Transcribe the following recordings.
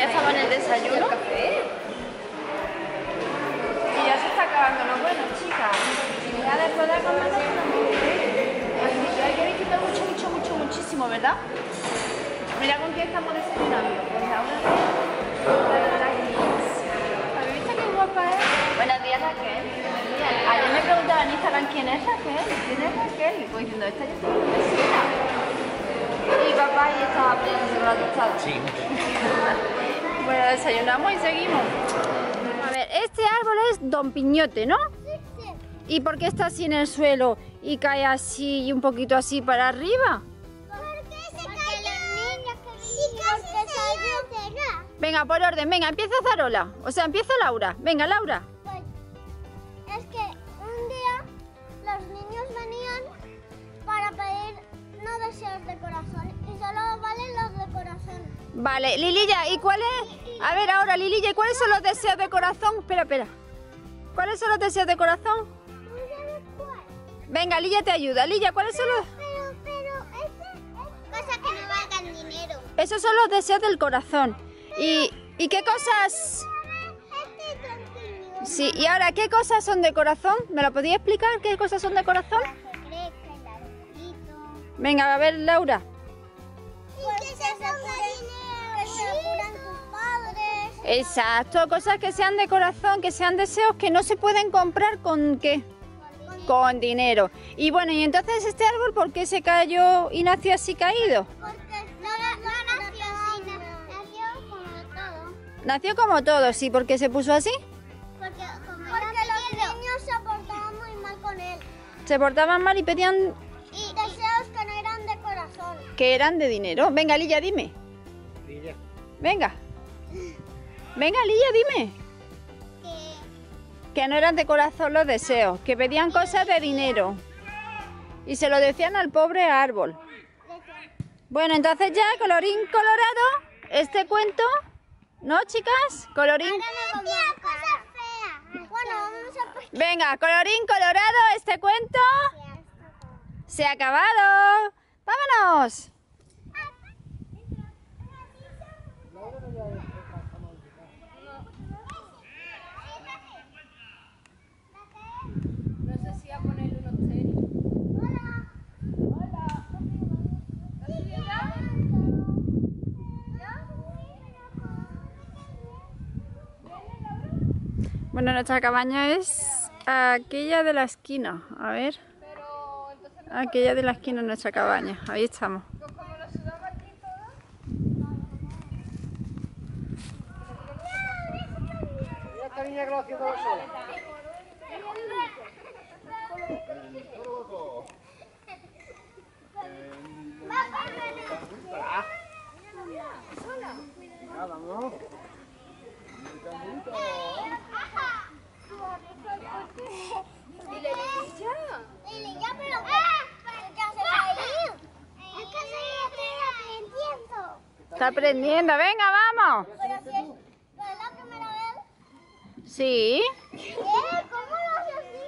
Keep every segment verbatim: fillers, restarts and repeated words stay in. ya estaba en el desayuno. Y ya se está acabando, ¿no? Bueno, chicas, ya después de comer nos ponemos bien. Ya habéis quitado mucho, mucho, mucho, muchísimo, ¿verdad? Mira con quién estamos desayunando. Pues Laura. ¿Habéis visto qué guapa es? Buenos días, Raquel. Ayer me preguntaban en Instagram quién es Raquel. ¿Quién es Raquel? Y pues diciendo, esta yo soy mi vecina. Y papá y estaba aprendiendo la tostada. Sí. Bueno, desayunamos y seguimos. A ver, este árbol es Don Piñote, ¿no? Sí. ¿Y por qué está así en el suelo y cae así y un poquito así para arriba? Porque se cae. Porque se cayó. Venga, por orden, venga, empieza Zarola. O sea, empieza Laura. Venga, Laura. Es que un día los niños venían para pedir no deseos de corazón y solo valen los de corazón. Vale, Lililla, ¿y cuáles? A ver ahora, Lililla, ¿y cuáles son los deseos de corazón? Espera, espera. ¿Cuáles son los deseos de corazón? No sabes cuál. Venga, Lilla te ayuda. Lilla, ¿cuáles pero, son los...? Pero, pero, ese, ese, cosas que no valgan dinero. Esos son los deseos del corazón. Pero, ¿Y, ¿Y qué cosas...? Sí, y ahora, ¿qué cosas son de corazón? ¿Me lo podías explicar? ¿Qué cosas son de corazón? La secreta, el arbolito... Venga, a ver, Laura. Pues que se aseguran tus padres... Exacto, cosas que sean de corazón, que sean deseos que no se pueden comprar con ¿qué? Con dinero. Con dinero. Y bueno, y entonces este árbol, ¿por qué se cayó y nació así caído? Porque no, no nació así, nació como todo. Nació como todo, sí, ¿por qué se puso así? Porque, como Porque los miedo. niños se portaban muy mal con él. Se portaban mal y pedían... Y deseos que no eran de corazón. Que eran de dinero. Venga, Lilla, dime. Lilla. Venga. Venga, Lilla, dime. Que... Que no eran de corazón los deseos. Que pedían cosas de dinero. Y se lo decían al pobre árbol. Bueno, entonces ya, colorín colorado, este cuento... ¿No, chicas? Colorín... Bueno, vamos a... Venga, colorín colorado, este cuento se ha acabado. ¡Vámonos! No sé si a ponerle unos tenis. Hola. Hola. ¿No se llega? Bueno, nuestra cabaña es aquella de la esquina, a ver, aquella de la esquina es nuestra cabaña, ahí estamos. Está aprendiendo, venga, vamos. Pero si es, ¿pero es la primera vez? Sí. ¿Eh? ¿Cómo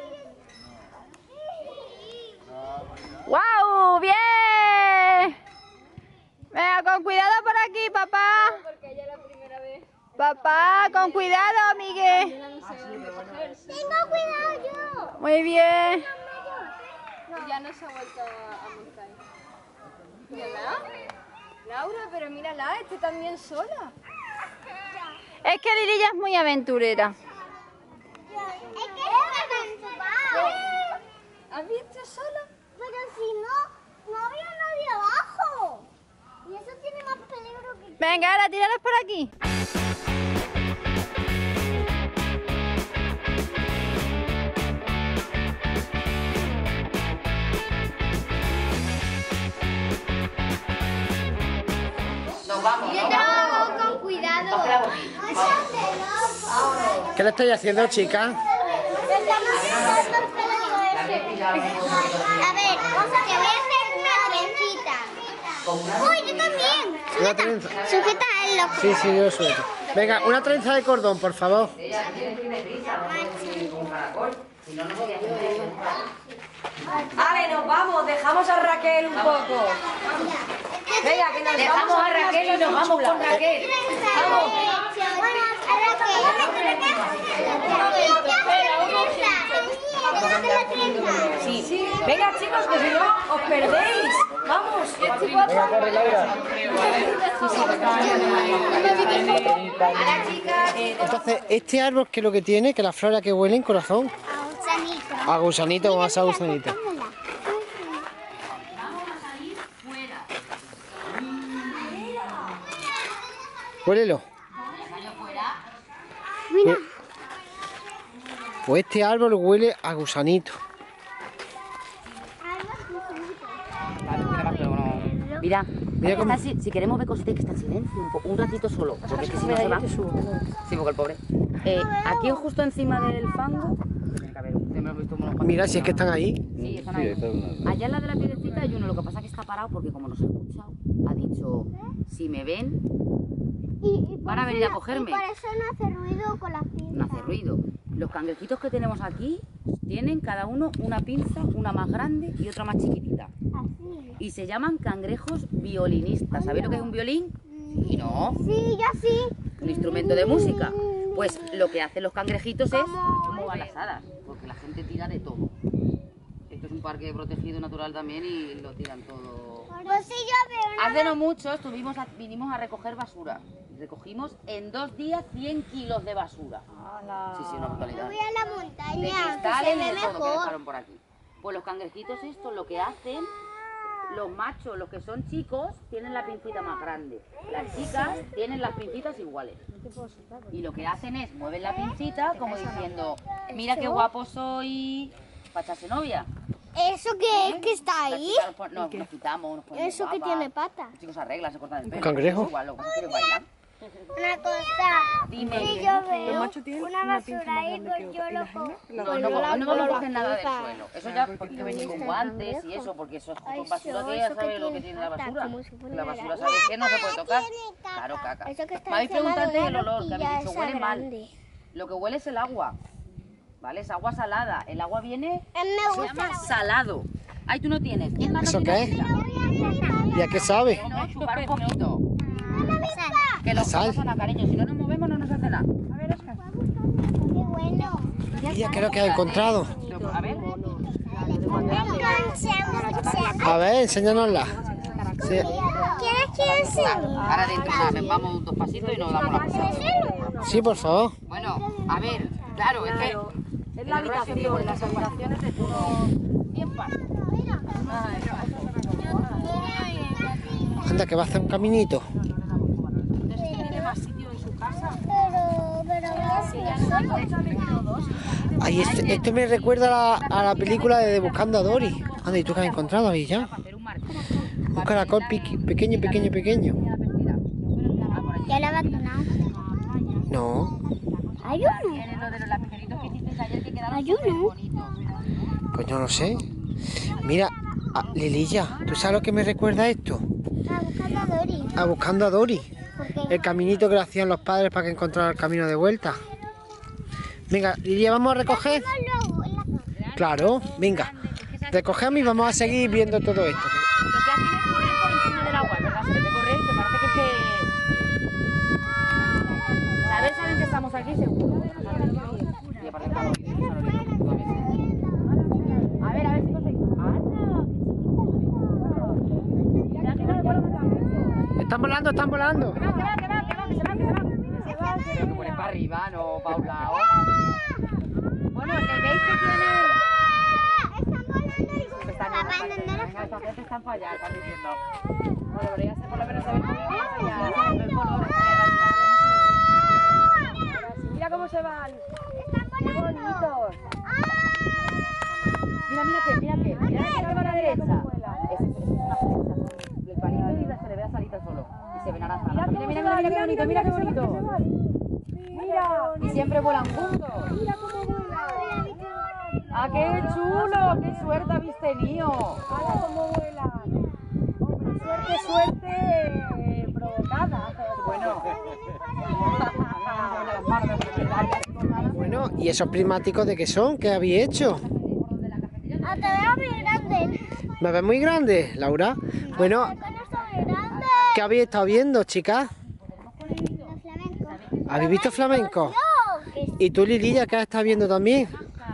lo haces? ¡Guau! ¡Bien! Venga, con cuidado por aquí, papá. No, porque ya es la primera vez. Papá, con cuidado, Miguel. Tengo cuidado yo. Muy bien. No. Ya no se ha vuelto a montar. ¿Verdad? Laura, pero mírala, este también sola. Es que Lililla es muy aventurera. Es que es aventurera. ¿Has visto sola? Pero si no, no había nadie abajo. Y eso tiene más peligro que... Venga, ahora tíralos por aquí. Vamos, yo trabajo con cuidado. ¿Qué le estoy haciendo, chica? A ver, te voy a hacer una trencita. ¡Uy, yo también! Sujeta, trenza. Sujeta el loco. Sí, sí, yo sujeto. Venga, una trenza de cordón, por favor. Vale, nos vamos, dejamos a Raquel un poco. Venga, que nos dejamos a Raquel y nos vamos con Raquel. Vamos. Sí. Sí. Venga, chicos, que si no os perdéis. Vamos. Venga, corre, Laura. Entonces, este árbol, ¿qué es lo que tiene? Que la flora que huele en corazón. A gusanito. A gusanito o más a gusanito. Huélelo. Mira. Pues este árbol huele a gusanito. Mira, mira cómo... si, si queremos ver cositas que está en silencio, un, un ratito solo, porque es que si no se va. Sí, porque el pobre. Eh, aquí justo encima del fango. Mira, si es que están ahí. Sí, están ahí. Allá en la de la piedrecita hay uno, lo que pasa es que está parado porque como nos ha escuchado, ha dicho, si me ven, van a venir a cogerme. Y por eso no hace ruido con las pinzas. No hace ruido. Los cangrejitos que tenemos aquí tienen cada uno una pinza, una más grande y otra más chiquitita. Así. Y se llaman cangrejos violinistas. ¿Sabéis lo que es un violín? Sí, ¿no? Sí, yo sí. Un instrumento de música. Pues lo que hacen los cangrejitos es como balazadas, porque la gente tira de todo. Esto es un parque protegido natural también y lo tiran todo. Pues sí, yo veo una... Hace no mucho estuvimos a, vinimos a recoger basura. Recogimos en dos días cien kilos de basura. ¡Hala! Sí, sí, una brutalidad. Yo voy a la montaña, de cristales y de todo mejor. Que dejaron por aquí. Pues los cangrejitos estos lo que hacen, los machos, los que son chicos, tienen la pincita más grande. Las chicas tienen las pincitas iguales. Y lo que hacen es, mueven la pincita como diciendo, mira qué guapo soy, para echarse novia. ¿Eso qué es que está ahí? Nos, nos quitamos, nos ponemos eso guapa. Que tiene patas. Los chicos arreglan, se cortan el pelo. ¿Cangrejo? Igual, lo que se quiere bailar. Una cosa, dime, si yo veo una basura ahí, pues yo lo cojo. No, no, no lo cogen nada del suelo. Eso ya porque venís con guantes y eso, porque eso con basura que ya sabes lo que tiene la basura. La basura sabe que no se puede tocar. Claro, caca. Me habéis preguntado antes del olor, que habéis dicho huele mal. Lo que huele es el agua, ¿vale? Es agua salada. El agua viene, se llama salado. Ahí tú no tienes. ¿Eso qué es? ¿Y a qué sabe? No, chupar un poquito. Que los sal. Son a cariño, si no nos movemos no nos hace nada. A ver, Oscar. Qué bueno. Ya creo que ha encontrado. A ver. A ver, enséñanosla. Sí. ¿Quieres que enseñe? Ahora dentro nos vamos dos pasitos y nos damos la pasada. Sí, por favor. Bueno, a ver, claro, es que... Es la habitación, las habitaciones de todos... Bien pasos. Anda, que va a hacer un caminito. Ay, esto, esto me recuerda a la, a la película de Buscando a Dory. Anda, ¿y tú qué has encontrado ahí ya? Un caracol pequeño, pequeño, pequeño. ¿Ya lo abandonado? No. ¿Hay uno? ¿Hay uno? Pues no lo sé. Mira, a, Lilía, ¿tú sabes lo que me recuerda a esto? A Buscando a Dory. A Buscando a Dory. El caminito que lo hacían los padres para que encontrara el camino de vuelta. Venga, Lilía, vamos a recoger. Claro, venga. Recogemos y vamos a seguir viendo todo esto. Lo que hacen es correr por encima del agua, ¿verdad? Se debe correr, que parece que se... A ver, saben que estamos aquí, seguro. Y aparte está bonito. A ver, a ver si conseguimos. Están volando, están volando. Que va, que va, que va, que va, que se va, que se va. Se va, se va. Lo pones para arriba, no, Paula. Bueno, que veis que tienen... Están volando y están volando. Los gente están para allá, están diciendo. Bueno, pero ya se por lo menos saber cómo se van. Mira cómo se van. Están volando. Mira, mira que, mira que. Mira que se va a la derecha. Se ven mira, mira, mira, mira, qué bonito, mira qué bonito. Mira, y siempre vuelan juntos. Mira cómo vuelan. ¡Ah, qué chulo! ¡Qué suerte habéis tenido! ¡Ah, cómo vuelan! ¡Suerte, suerte! Provocada. Bueno. Bueno, ¿y esos prismáticos de qué son? ¿Qué habéis hecho? Ah, te veo muy grande. ¿Me ves muy grande, Laura? Bueno... ¿Qué habéis estado viendo, chicas? ¿Habéis visto flamenco? ¿Y tú, Lilía, qué has estado viendo también? Flamenco.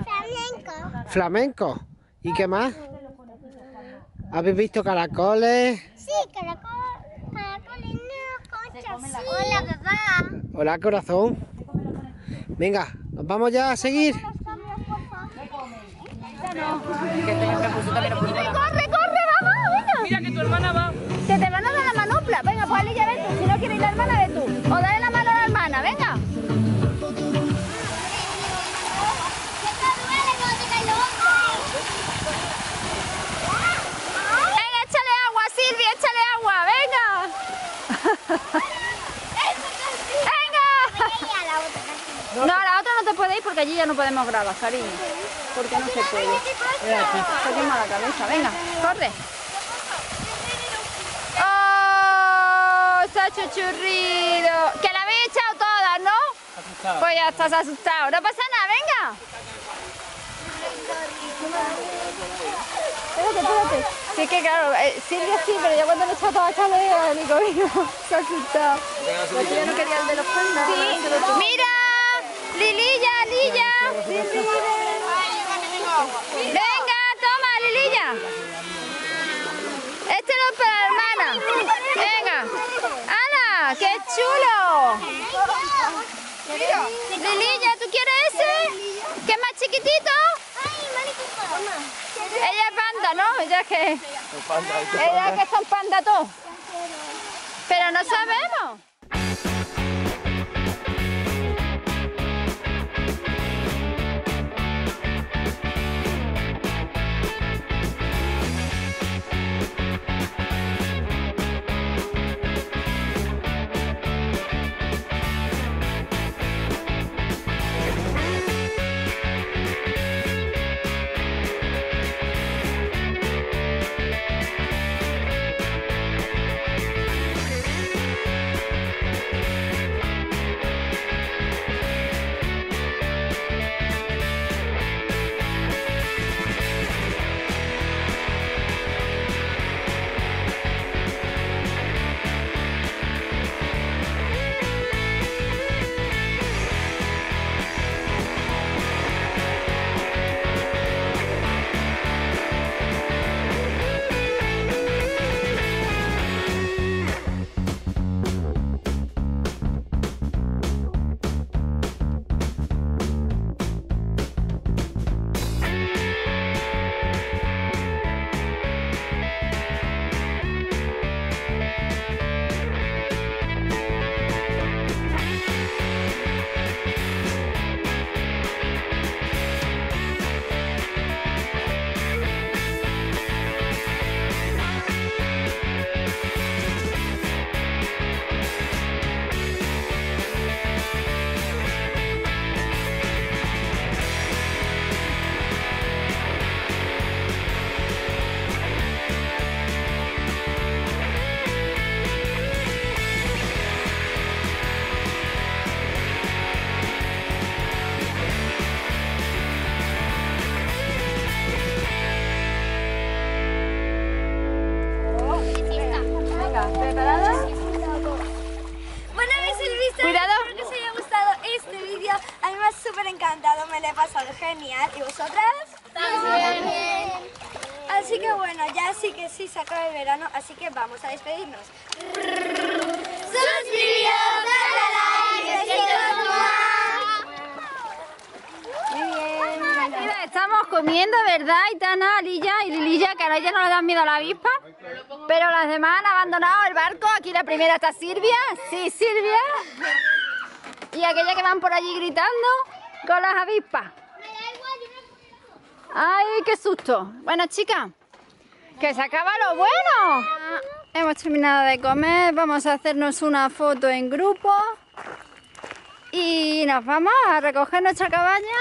Flamenco. ¿Y qué más? ¿Habéis visto caracoles? Sí, caracol, caracoles, no, conchas, sí. Hola, papá. Hola, corazón. Venga, ¿nos vamos ya a seguir? ¡Corre, corre, vamos! Mira que tu hermana va. Que te van a dar la manopla. Venga, pues dale ya ve tú. Si no quieres ir la hermana, ve tú. O dale la mano a la hermana, venga. ¡Venga! No, a la otra no te puede ir porque allí ya no podemos grabar, cariño. Porque no se puede. Seguimos la cabeza. Venga, corre. ¡Oh! Se ha hecho churrido. Que la habéis echado todas, ¿no? Pues ya estás asustado. No pasa nada, venga. Espérate, espérate. Sí, que claro, eh, Silvia sí, pero ya cuando lo he echado toda acá, le digo, amigo, se ha asustado. Porque yo no quería el de los cuernos. Sí, no. ¡Mira! ¡Lililla, Lilla! ¡Venga, toma, Lililla! Este no es para la hermana. Venga. ¡Hala! ¡Qué chulo! Lililla, ¿tú quieres ese? ¿Qué es más chiquitito? Ella es panda, ¿no? Ella es que... Ella es que son panda todos. Pero no sabemos. Genial, ¿y vosotras? También. Así que bueno, ya sí que sí se acaba el verano, así que vamos a despedirnos. Muy bien. Mira, estamos comiendo, ¿verdad? Itana, Lilla y Lililla, que ahora ya no le dan miedo a la avispa, pero las demás han abandonado el barco. Aquí la primera está Silvia, sí, Silvia, y aquella que van por allí gritando con las avispas. ¡Ay, qué susto! Bueno, chicas, que se acaba lo bueno. Hemos terminado de comer, vamos a hacernos una foto en grupo y nos vamos a recoger nuestra cabaña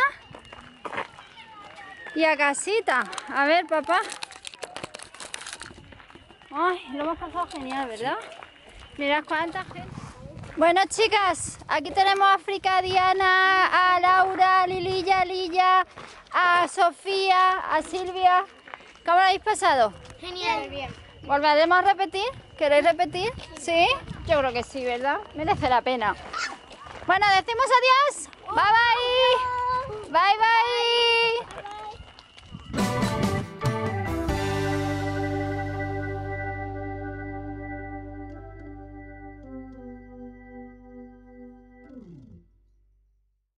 y a casita. A ver, papá. Ay, lo hemos pasado genial, ¿verdad? Mirad cuánta gente. Bueno, chicas, aquí tenemos a África, a Diana, a Laura, a Lililla, a Lilla, a Sofía, a Silvia. ¿Cómo lo habéis pasado? Genial. Bien. ¿Volveremos a repetir? ¿Queréis repetir? ¿Sí? Yo creo que sí, ¿verdad? Merece la pena. Bueno, decimos adiós. Bye, bye.